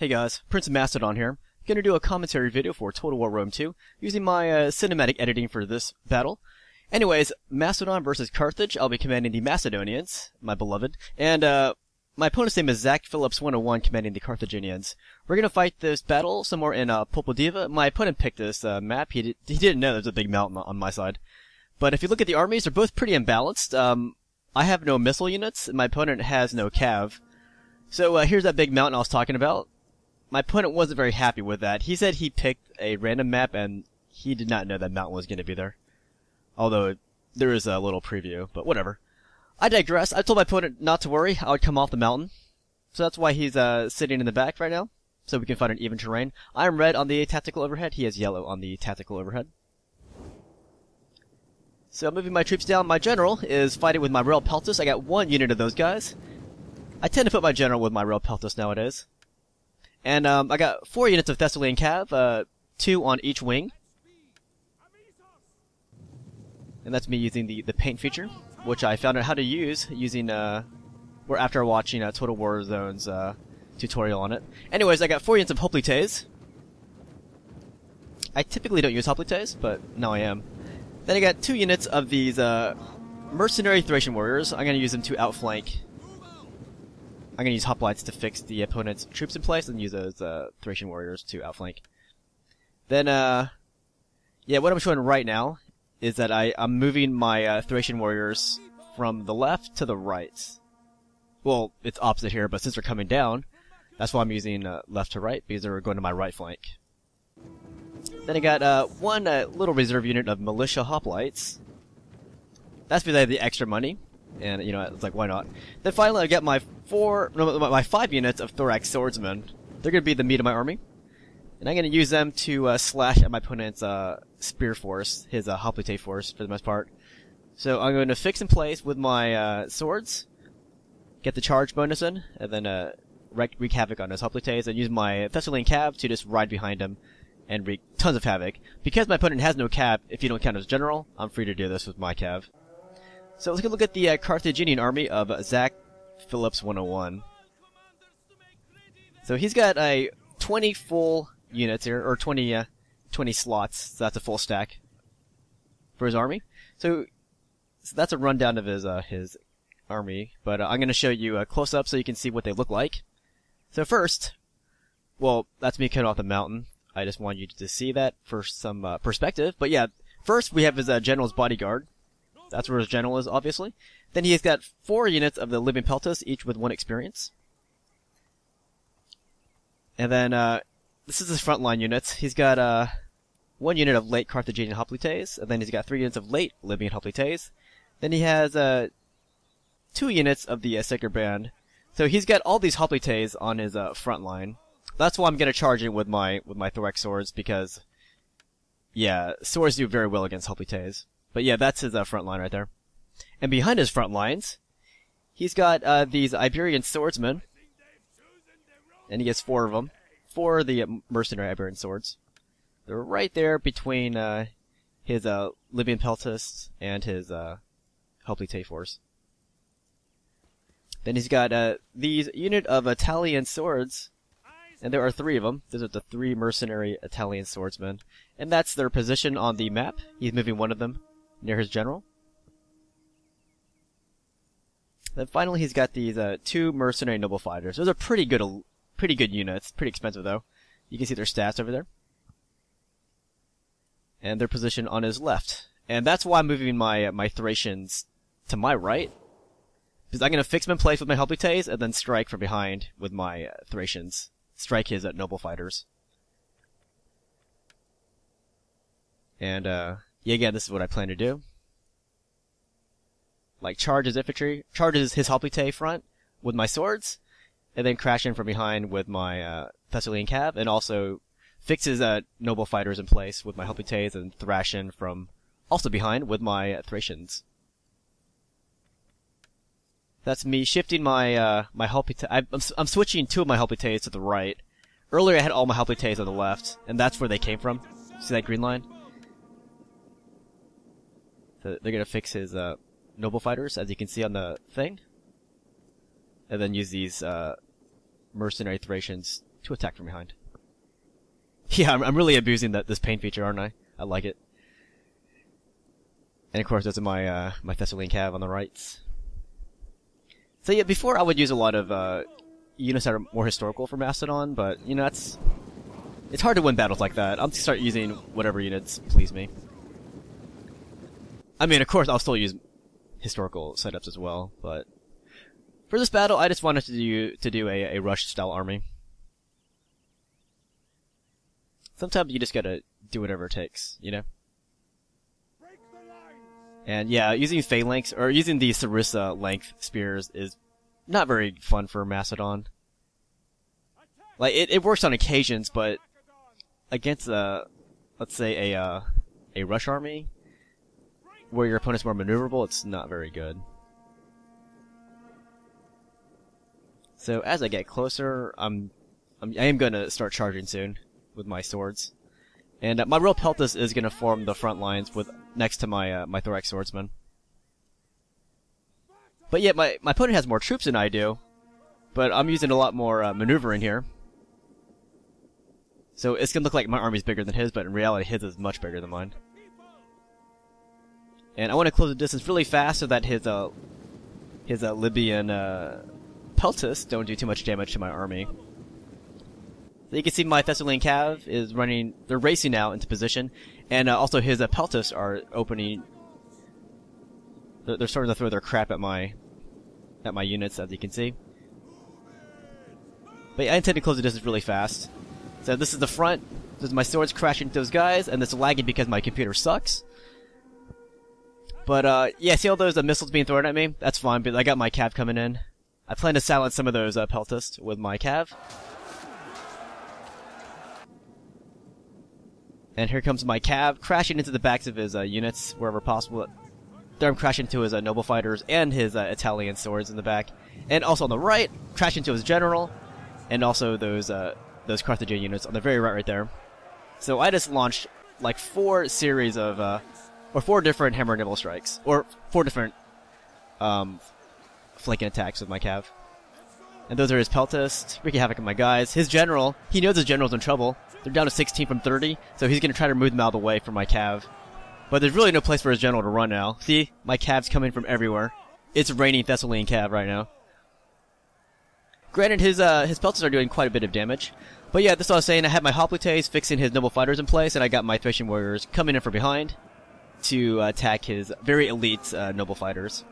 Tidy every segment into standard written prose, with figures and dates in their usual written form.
Hey guys, Prince of Macedon here. I'm going to do a commentary video for Total War Rome 2, using my cinematic editing for this battle. Anyways, Macedon versus Carthage. I'll be commanding the Macedonians, my beloved, and my opponent's name is Zach Phillips 101, commanding the Carthaginians. We're going to fight this battle somewhere in Pulpudeva. My opponent picked this map. He didn't know there's a big mountain on my side. But if you look at the armies, they're both pretty imbalanced. I have no missile units, and my opponent has no cav. So here's that big mountain I was talking about. My opponent wasn't very happy with that. He said he picked a random map, and he did not know that mountain was going to be there. Although, there is a little preview, but whatever. I digress. I told my opponent not to worry. I would come off the mountain. So that's why he's sitting in the back right now, so we can find an even terrain. I'm red on the tactical overhead. He is yellow on the tactical overhead. So I'm moving my troops down. My general is fighting with my royal peltis. I got one unit of those guys. I tend to put my general with my royal peltis nowadays. And I got 4 units of Thessalian cav, 2 on each wing. And that's me using the paint feature, which I found out how to use using, or after watching Total War Zones tutorial on it. Anyways, I got 4 units of hoplites. I typically don't use hoplites, but now I am. Then I got 2 units of these mercenary Thracian warriors. I'm going to use them to outflank. I'm going to use hoplites to fix the opponent's troops in place and use those Thracian warriors to outflank. Then, yeah, what I'm showing right now is that I'm moving my Thracian warriors from the left to the right. Well, it's opposite here, but since they're coming down, that's why I'm using left to right, because they're going to my right flank. Then I got one little reserve unit of Militia Hoplites. That's because I have the extra money. And, you know, it's like, why not? Then finally I get my 5 units of Thorax swordsmen. They're going to be the meat of my army. And I'm going to use them to slash at my opponent's spear force, his hoplite force, for the most part. So I'm going to fix in place with my swords, get the charge bonus in, and then wreak havoc on his hoplites, and use my Thessalian cav to just ride behind him and wreak tons of havoc. Because my opponent has no cav, if you don't count as general, I'm free to do this with my cav. So let's look at the Carthaginian army of Zach Phillips 101. So he's got a 20 full units here, or 20 slots, so that's a full stack for his army. So that's a rundown of his army, but I'm going to show you a close-up so you can see what they look like. So first, well, that's me cutting off the mountain. I just want you to see that for some perspective. But yeah, first we have his general's bodyguard. That's where his general is, obviously. Then he's got 4 units of the Libyan Peltasts, each with 1 experience. And then, this is his frontline units. He's got 1 unit of late Carthaginian Hoplites, and then he's got 3 units of late Libyan Hoplites. Then he has 2 units of the Sacred Band. So he's got all these Hoplites on his frontline. That's why I'm going to charge in with my Thorax swords, because, yeah, swords do very well against Hoplites. But yeah, that's his front line right there. And behind his front lines, he's got these Iberian swordsmen. And he gets 4 of them. 4 of the mercenary Iberian swords. They're right there between his Libyan Peltasts and his Hoplite force. Then he's got these unit of Italian swords. And there are 3 of them. Those are the 3 mercenary Italian swordsmen. And that's their position on the map. He's moving 1 of them near his general. Then finally he's got these 2 mercenary noble fighters. Those are pretty good units, pretty expensive though. You can see their stats over there. And their position on his left. And that's why I'm moving my Thracians to my right. Because I'm going to fix them in place with my hoplites and then strike from behind with my Thracians. Strike his noble fighters. And yeah, again, this is what I plan to do. Like, charge his infantry, charges his hoplite front with my swords, and then crash in from behind with my Thessalian cav, and also fixes noble fighters in place with my hoplites, and thrash in from also behind with my Thracians. That's me shifting my my hoplites. I'm switching 2 of my hoplites to the right. Earlier I had all my hoplites on the left, and that's where they came from. See that green line? So they're going to fix his noble fighters, as you can see on the thing. And then use these mercenary Thracians to attack from behind. Yeah, I'm really abusing this paint feature, aren't I? I like it. And of course, those are my my Thessalian cav on the right. So yeah, before I would use a lot of units that are more historical for Macedon, but you know it's hard to win battles like that. I'll just start using whatever units please me. I mean, of course, I'll still use historical setups as well, but for this battle, I just wanted to do a rush-style army. Sometimes you just gotta do whatever it takes, you know. And yeah, using phalanx or using the Sarissa length spears is not very fun for Macedon. Like it works on occasions, but against let's say a rush army where your opponent's more maneuverable, it's not very good. So as I get closer, I am gonna start charging soon with my swords, and my royal peltis is gonna form the front lines with next to my my thorax swordsmen. But yeah, my opponent has more troops than I do, but I'm using a lot more maneuvering here. So it's gonna look like my army's bigger than his, but in reality, his is much bigger than mine. And I want to close the distance really fast so that his Libyan peltas don't do too much damage to my army. So you can see my Thessalian cav is running; they're racing now into position, and also his peltas are opening. They're starting to throw their crap at my units, as you can see. But yeah, I intend to close the distance really fast. So this is the front. This is my swords crashing into those guys, and it's lagging because my computer sucks. But yeah, see all those missiles being thrown at me? That's fine, but I got my cav coming in. I plan to silence some of those peltists with my cav. And here comes my cav, crashing into the backs of his units wherever possible. There I'm crashing into his noble fighters and his Italian swords in the back. And also on the right, crashing into his general, and also those Carthaginian units on the very right there. So I just launched like four series of four different hammer and nibble strikes, or four different flanking attacks with my cav. And those are his peltists, wreaking havoc on my guys. His general, he knows his general's in trouble. They're down to 16 from 30, so he's going to try to move them out of the way for my cav. But there's really no place for his general to run now. See, my cav's coming from everywhere. It's raining Thessalian cav right now. Granted, his peltists are doing quite a bit of damage. But yeah, that's what I was saying. I had my hoplites fixing his noble fighters in place, and I got my Thracian warriors coming in from behind to attack his very elite noble fighters.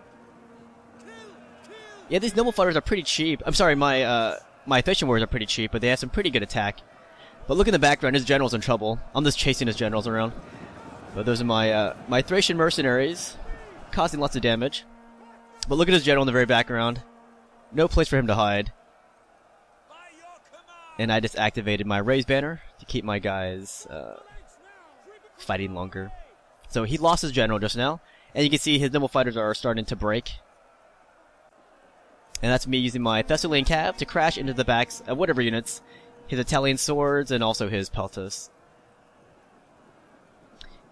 Yeah, these noble fighters are pretty cheap. I'm sorry, my Thracian warriors are pretty cheap, but they have some pretty good attack. But look in the background, his general's in trouble. I'm just chasing his generals around. But those are my Thracian mercenaries, causing lots of damage. But look at his general in the very background. No place for him to hide. And I just activated my raise banner to keep my guys fighting longer. So he lost his general just now, and you can see his noble fighters are starting to break. And that's me using my Thessalian cav to crash into the backs of whatever units, his Italian swords, and also his peltas.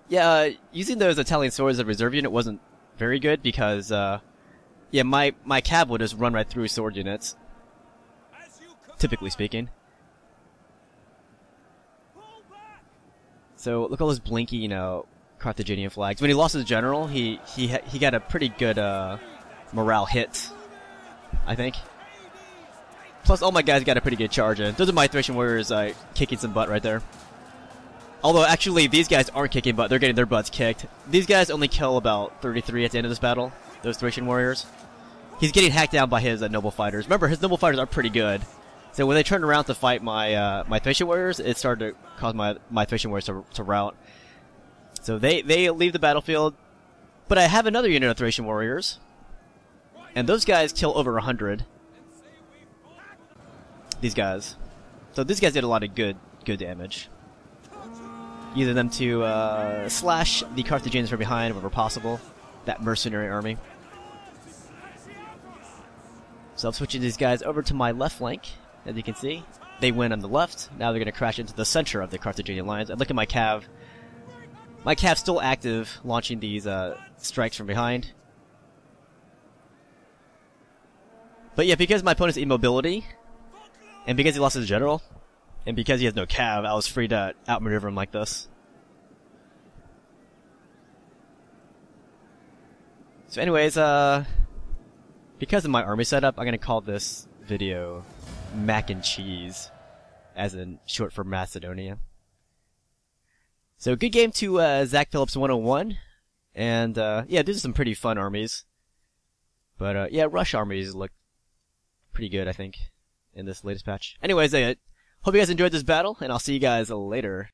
Yeah, using those Italian swords as a reserve unit wasn't very good because, yeah, my cav would just run right through sword units, typically speaking. So look at all this blinky, you know, Carthaginian flags. When he lost his general, he got a pretty good morale hit, I think. Plus, all my guys got a pretty good charge in. Those are my Thracian warriors kicking some butt right there. Although, actually, these guys aren't kicking butt. They're getting their butts kicked. These guys only kill about 33 at the end of this battle, those Thracian warriors. He's getting hacked down by his noble fighters. Remember, his noble fighters are pretty good. So when they turned around to fight my Thracian warriors, it started to cause my Thracian warriors to rout. So they leave the battlefield. But I have another unit of Thracian warriors. And those guys kill over 100. These guys. So these guys did a lot of good damage. Using them to slash the Carthaginians from behind whenever possible. That mercenary army. So I'm switching these guys over to my left flank. As you can see, they win on the left. Now they're going to crash into the center of the Carthaginian lines. And look at my cav. My cav's still active, launching these strikes from behind. But yeah, because my opponent's immobility, and because he lost his general, And because he has no cav, I was free to outmaneuver him like this. So anyways, because of my army setup, I'm going to call this video Mak and Cheese, as in short for Macedonia. So good game to Zach Phillips 101, and yeah, these are some pretty fun armies. But yeah, Rush armies look pretty good, I think, in this latest patch. Anyways, I hope you guys enjoyed this battle, and I'll see you guys later.